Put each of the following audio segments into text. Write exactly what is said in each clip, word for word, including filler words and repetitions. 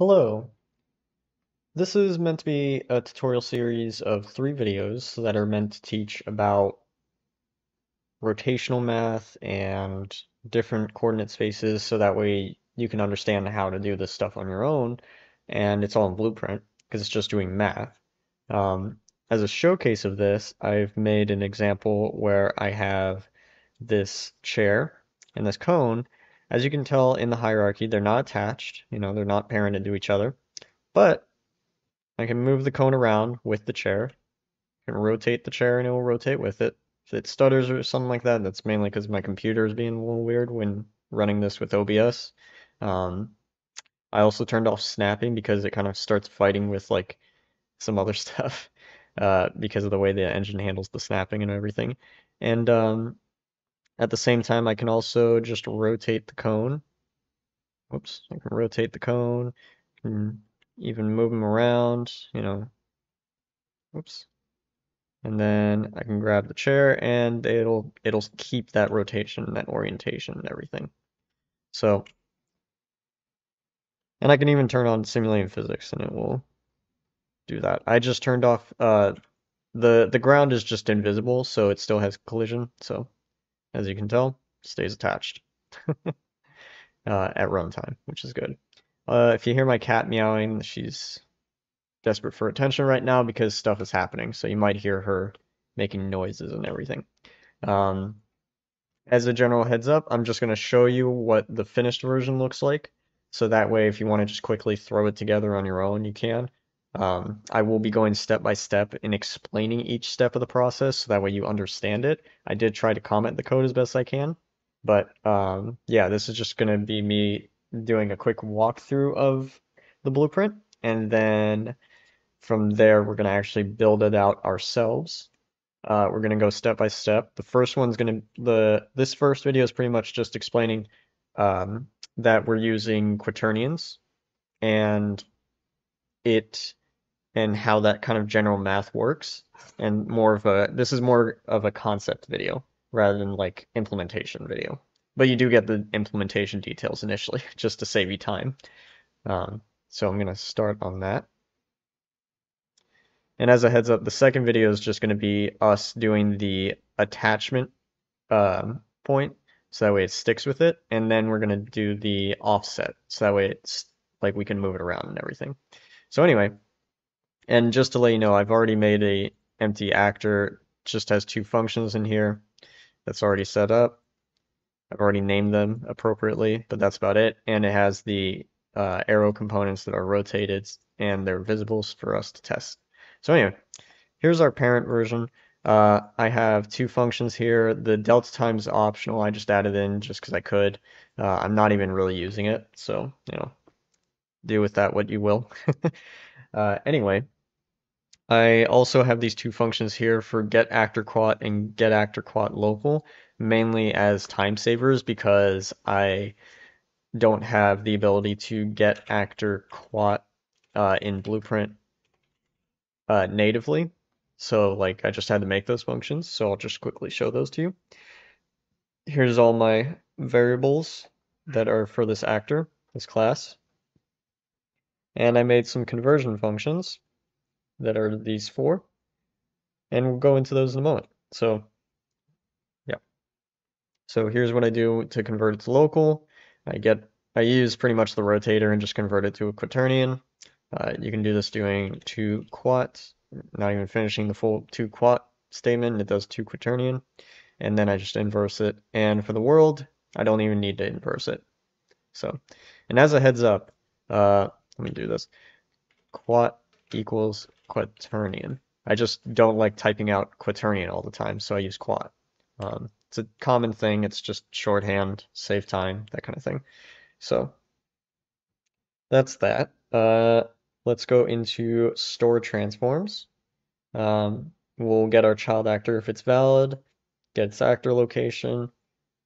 Hello. This is meant to be a tutorial series of three videos that are meant to teach about rotational math and different coordinate spaces so that way you can understand how to do this stuff on your own, and it's all in Blueprint because it's just doing math. Um, as a showcase of this, I've made an example where I have this chair and this cone. As you can tell in the hierarchy, they're not attached, you know, they're not parented to each other, but I can move the cone around with the chair. I can rotate the chair and it will rotate with it. If it stutters or something like that, that's mainly because my computer is being a little weird when running this with O B S. Um, I also turned off snapping because it kind of starts fighting with like some other stuff uh, because of the way the engine handles the snapping and everything. And, um, At the same time, I can also just rotate the cone. Whoops, I can rotate the cone, and even move them around, you know. Whoops. And then I can grab the chair and it'll it'll keep that rotation, that orientation and everything. So, and I can even turn on simulating physics and it will do that. I just turned off, uh, the, the ground is just invisible, so it still has collision, so. As you can tell, stays attached uh, at runtime, which is good. Uh, if you hear my cat meowing, she's desperate for attention right now because stuff is happening. So you might hear her making noises and everything. Um, as a general heads up, I'm just going to show you what the finished version looks like. So that way, if you want to just quickly throw it together on your own, you can. Um, I will be going step by step in explaining each step of the process so that way you understand it. I did try to comment the code as best I can, but um, yeah, this is just going to be me doing a quick walkthrough of the blueprint, and then from there we're going to actually build it out ourselves. Uh, we're going to go step by step. The first one's going to the this first video is pretty much just explaining um, that we're using quaternions and it. And how that kind of general math works, and more of a this is more of a concept video rather than like implementation video, but you do get the implementation details initially just to save you time. Um, so I'm gonna start on that. And as a heads up, the second video is just gonna be us doing the attachment um, point, so that way it sticks with it, and then we're gonna do the offset, so that way it's like we can move it around and everything. So anyway. And just to let you know, I've already made a empty actor, just has two functions in here that's already set up. I've already named them appropriately, but that's about it. And it has the uh, arrow components that are rotated and they're visible for us to test. So anyway, here's our parent version. Uh, I have two functions here. The delta time is optional. I just added in just because I could. Uh, I'm not even really using it. So, you know, do with that what you will. uh, anyway. I also have these two functions here for GetActorQuat and GetActorQuatLocal, mainly as time savers because I don't have the ability to GetActorQuat uh, in Blueprint uh, natively. So like I just had to make those functions, so I'll just quickly show those to you. Here's all my variables that are for this actor, this class. And I made some conversion functions that are these four, and we'll go into those in a moment. So yeah, so here's what I do to convert it to local. I get I use pretty much the rotator and just convert it to a quaternion. Uh, you can do this doing two quat, not even finishing the full two quat statement. It does two quaternion, and then I just inverse it. And for the world, I don't even need to inverse it. So, and as a heads up, uh, let me do this. Quat equals quaternion. I just don't like typing out quaternion all the time, so I use quat. Um, it's a common thing. It's just shorthand, save time, that kind of thing. So that's that. Uh, let's go into store transforms. Um, we'll get our child actor if it's valid, get its actor location.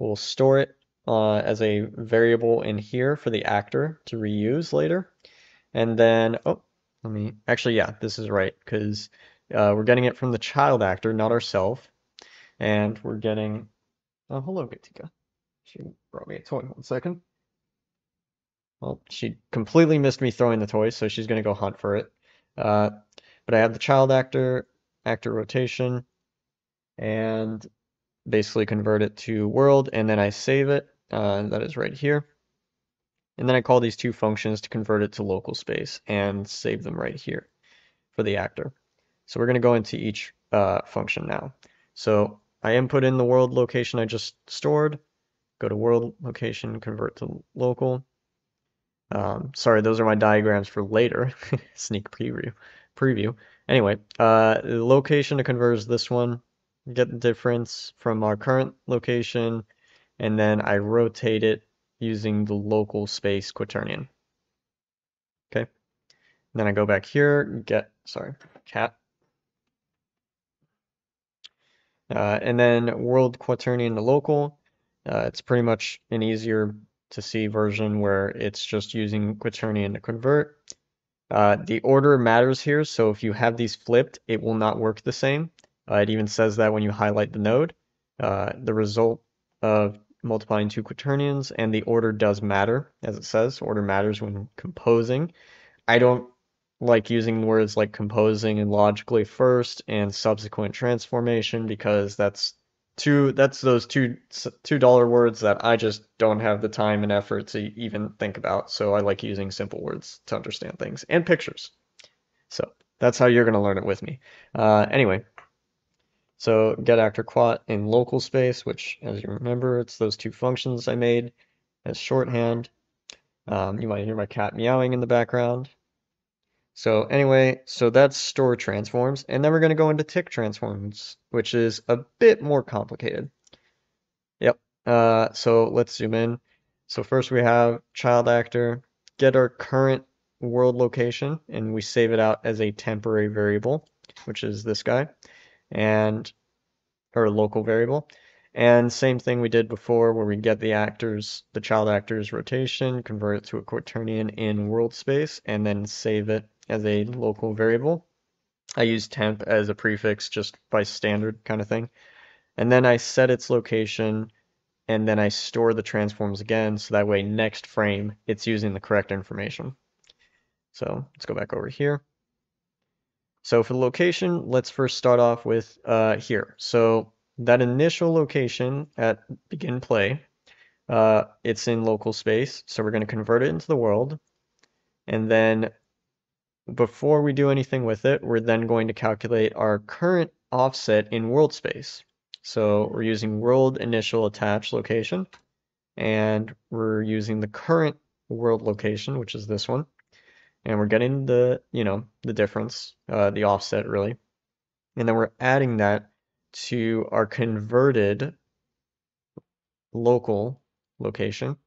We'll store it uh, as a variable in here for the actor to reuse later. And then, oh, Let me actually, yeah, this is right because uh, we're getting it from the child actor, not ourself. And we're getting, oh, hello, Gatika. She brought me a toy. One second. Well, she completely missed me throwing the toy, so she's going to go hunt for it. Uh, but I have the child actor, actor rotation, and basically convert it to world, and then I save it. Uh, that is right here. And then I call these two functions to convert it to local space and save them right here for the actor. So we're going to go into each uh, function now. So I input in the world location I just stored, go to world location, convert to local. Um, sorry, those are my diagrams for later. Sneak preview. Preview. Anyway, uh, the location to convert is this one. Get the difference from our current location, and then I rotate it using the local space quaternion. Okay, and then I go back here, get, sorry, cat. Uh, and then world quaternion to local. Uh, it's pretty much an easier to see version where it's just using quaternion to convert. Uh, the order matters here, so if you have these flipped, it will not work the same. Uh, it even says that when you highlight the node, uh, the result of multiplying two quaternions, and the order does matter, as it says. Order matters when composing. I don't like using words like composing and logically first and subsequent transformation, because that's two that's those two two dollar words that I just don't have the time and effort to even think about. So I like using simple words to understand things and pictures. So that's how you're going to learn it with me. Uh, anyway. So GetActorQuat in local space, which, as you remember, it's those two functions I made as shorthand. Um, you might hear my cat meowing in the background. So anyway, so that's store transforms. And then we're going to go into tick transforms, which is a bit more complicated. Yep. Uh, so let's zoom in. So first we have child actor, get our current world location, and we save it out as a temporary variable, which is this guy. And or local variable, and same thing we did before where we get the actors, the child actors rotation, convert it to a quaternion in world space, and then save it as a local variable. I use temp as a prefix just by standard kind of thing, and then I set its location, and then I store the transforms again, so that way next frame it's using the correct information. So let's go back over here. So for the location, let's first start off with uh, here. So that initial location at begin play, uh, it's in local space. So we're going to convert it into the world. And then before we do anything with it, we're then going to calculate our current offset in world space. So we're using world initial attach location, and we're using the current world location, which is this one. And we're getting the, you know, the difference, uh, the offset really. And then we're adding that to our converted local location.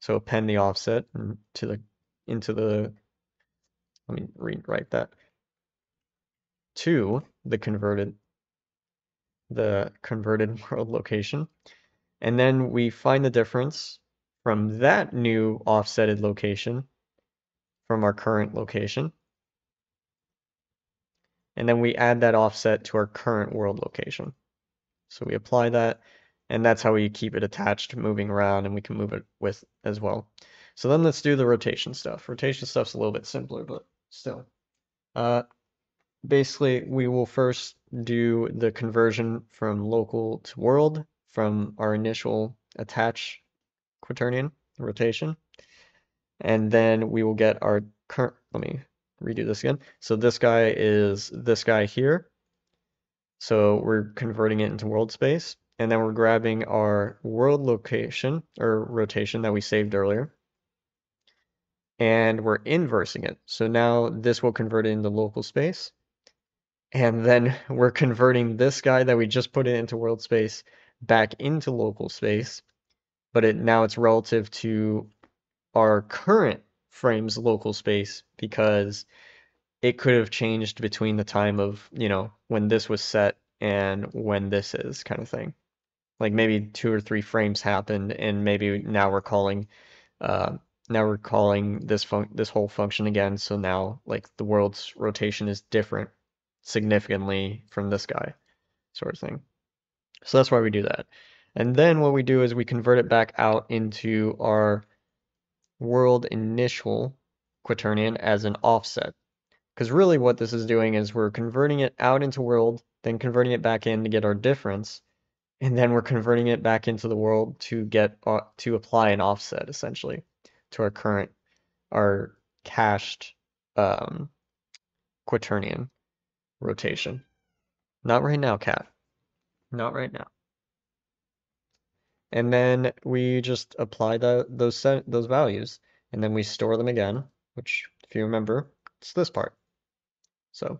So append the offset to the, into the, let me rewrite that, to the converted, the converted world location. And then we find the difference from that new offsetted location from our current location, and then we add that offset to our current world location. So we apply that, and that's how we keep it attached, moving around, and we can move it with as well. So then let's do the rotation stuff. Rotation stuff's a little bit simpler, but still. Uh, basically, we will first do the conversion from local to world from our initial attach quaternion rotation. And then we will get our current, let me redo this again. So this guy is this guy here. So we're converting it into world space. And then we're grabbing our world location or rotation that we saved earlier. And we're inversing it. So now this will convert it into local space. And then we're converting this guy that we just put it into world space back into local space. But it now it's relative to our current frame's local space, because it could have changed between the time of, you know, when this was set and when this is kind of thing. Like maybe two or three frames happened, and maybe now we're calling, uh, now we're calling this fun this whole function again. So now like the world's rotation is different significantly from this guy, sort of thing. So that's why we do that. And then what we do is we convert it back out into our world initial quaternion as an offset. Because really what this is doing is we're converting it out into world, then converting it back in to get our difference, and then we're converting it back into the world to get uh, to apply an offset, essentially, to our current, our cached um, quaternion rotation. Not right now, cat. Not right now. And then we just apply the, those set, those values, and then we store them again, which, if you remember, it's this part. So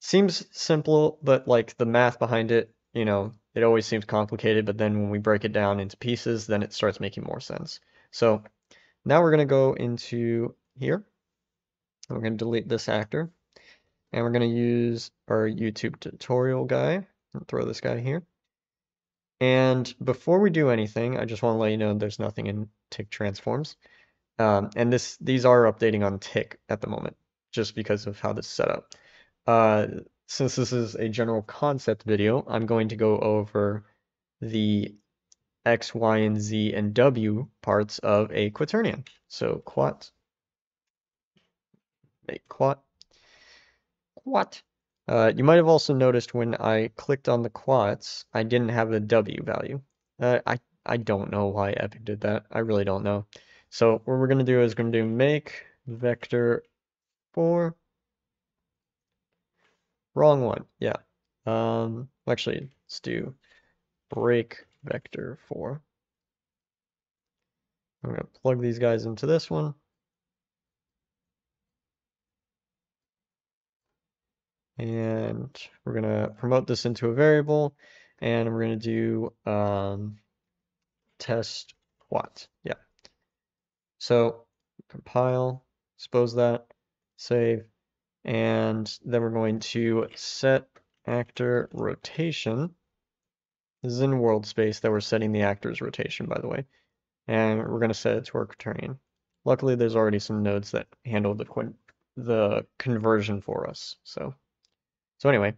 seems simple, but like the math behind it, you know, it always seems complicated, but then when we break it down into pieces, then it starts making more sense. So now we're going to go into here. We're going to delete this actor, and we're going to use our YouTube tutorial guy and throw this guy here. And before we do anything, I just want to let you know there's nothing in tick transforms. Um, and this, these are updating on tick at the moment, just because of how this is set up. Uh, since this is a general concept video, I'm going to go over the X, Y, and Z, and W parts of a quaternion. So quat, make quat, quat. Uh, you might have also noticed when I clicked on the quats, I didn't have the W value. Uh, I, I don't know why Epic did that. I really don't know. So what we're going to do is going to do make vector for wrong one. Yeah. Um, actually, let's do break vector for. I'm going to plug these guys into this one. And we're going to promote this into a variable, and we're going to do um, test quat. Yeah. So compile, expose that, save, and then we're going to set actor rotation. This is in world space that we're setting the actor's rotation, by the way. And we're going to set it to our quaternion. Luckily, there's already some nodes that handle the qu the conversion for us. So, so anyway,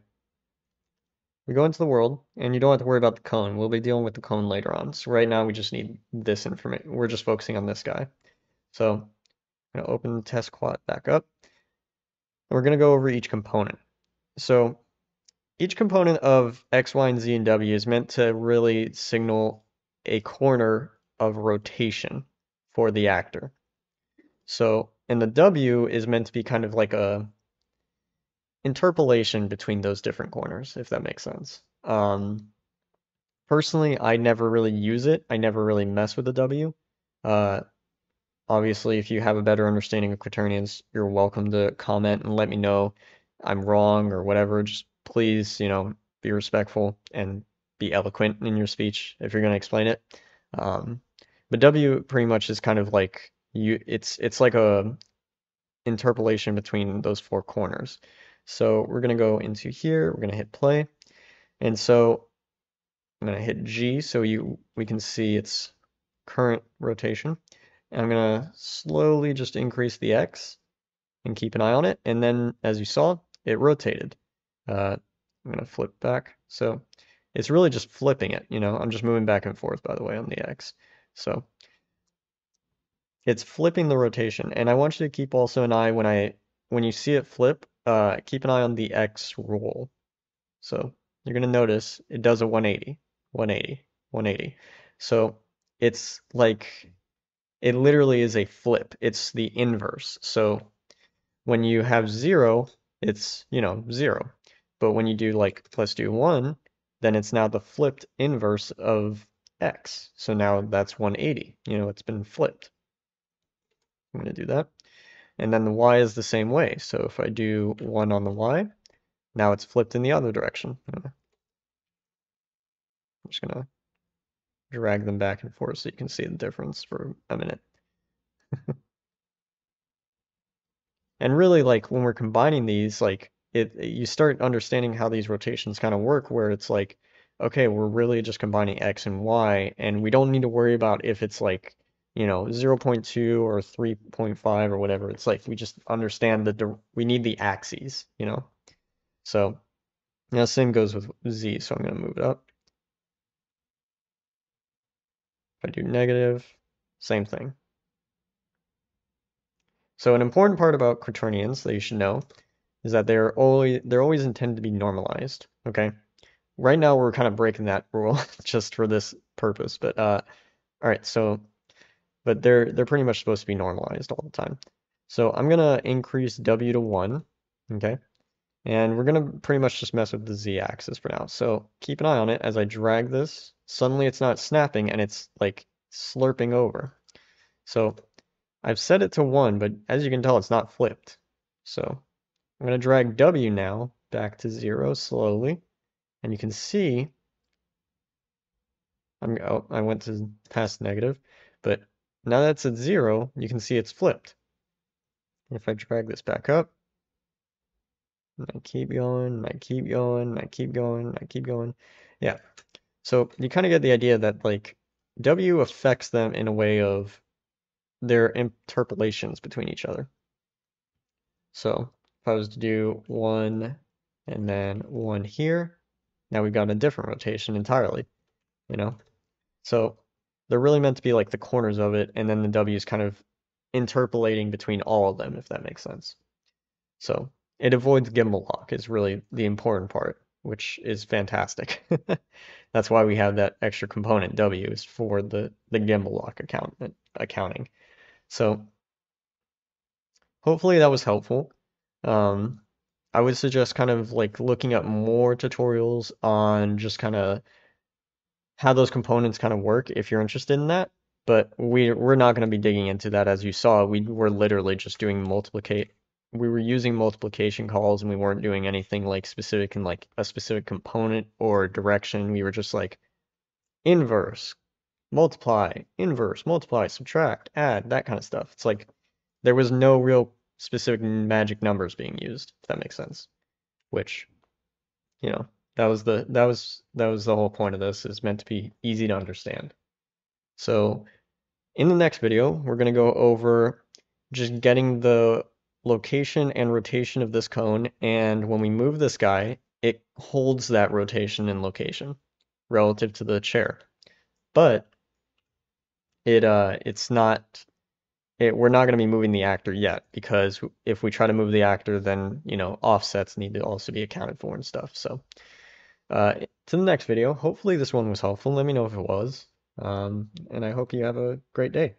we go into the world, and you don't have to worry about the cone. We'll be dealing with the cone later on. So right now, we just need this information. We're just focusing on this guy. So I'm going to open the test quat back up. And we're going to go over each component. So each component of X, Y, and Z, and W is meant to really signal a corner of rotation for the actor. So, and the W is meant to be kind of like a interpolation between those different corners, if that makes sense. Um, personally, I never really use it. I never really mess with the W. Uh, Obviously, if you have a better understanding of quaternions, you're welcome to comment and let me know I'm wrong or whatever. Just please, you know, be respectful and be eloquent in your speech if you're going to explain it. Um, but W pretty much is kind of like you. It's it's like a interpolation between those four corners. So we're going to go into here. We're going to hit play, and so I'm going to hit G so you we can see its current rotation. I'm going to slowly just increase the X and keep an eye on it. And then, as you saw, it rotated. Uh, I'm going to flip back. So it's really just flipping it. You know, I'm just moving back and forth, by the way, on the X. So it's flipping the rotation. And I want you to keep also an eye when I when you see it flip, uh, keep an eye on the X roll. So you're going to notice it does a one eighty, one eighty, one eighty. So it's like... it literally is a flip. It's the inverse. So when you have zero, it's, you know, zero. But when you do like, let's do one, then it's now the flipped inverse of X. So now that's one eighty. You know, it's been flipped. I'm going to do that. And then the Y is the same way. So if I do one on the Y, now it's flipped in the other direction. I'm just going to drag them back and forth so you can see the difference for a minute. And really, like, when we're combining these, like, it, you start understanding how these rotations kind of work, where it's like, okay, we're really just combining X and Y, and we don't need to worry about if it's like, you know, zero point two or three point five or whatever. It's like, we just understand that we need the axes, you know? So now same goes with Z, so I'm going to move it up. If I do negative, Same thing. So an important part about quaternions that you should know is that they're always, they're always intended to be normalized, okay? Right now we're kind of breaking that rule just for this purpose, but uh, all right, so, but they're, they're pretty much supposed to be normalized all the time. So I'm gonna increase W to one, okay? And we're gonna pretty much just mess with the Z axis for now. So keep an eye on it as I drag this. Suddenly it's not snapping and it's like slurping over. So I've set it to one, but as you can tell, it's not flipped. So I'm gonna drag W now back to zero slowly. And you can see, I'm, oh, I went to past negative, but now that's at zero, you can see it's flipped. If I drag this back up, and I keep going, and I keep going, and I keep going, and I keep going. Yeah, so you kind of get the idea that like W affects them in a way of their interpolations between each other. So if I was to do one and then one here, now we've got a different rotation entirely, you know? So they're really meant to be like the corners of it, and then the W is kind of interpolating between all of them, if that makes sense. So it avoids gimbal lock is really the important part, which is fantastic. That's why we have that extra component W is for the, the gimbal lock account, accounting. So hopefully that was helpful. Um, I would suggest kind of like looking up more tutorials on just kind of how those components kind of work if you're interested in that. But we, we're not going to be digging into that. As you saw, we were literally just doing multiplicate. We were using multiplication calls and we weren't doing anything like specific in like a specific component or direction. We were just like inverse, multiply, inverse, multiply, subtract, add, that kind of stuff. It's like there was no real specific magic numbers being used, if that makes sense. Which, you know, that was the that was that was the whole point of this, is meant to be easy to understand. So in the next video, we're going to go over just getting the location and rotation of this cone, and when we move this guy, it holds that rotation and location relative to the chair. But it uh it's not it we're not going to be moving the actor yet, because if we try to move the actor, then you know offsets need to also be accounted for and stuff. So uh to the next video. Hopefully this one was helpful. Let me know if it was, um and I hope you have a great day.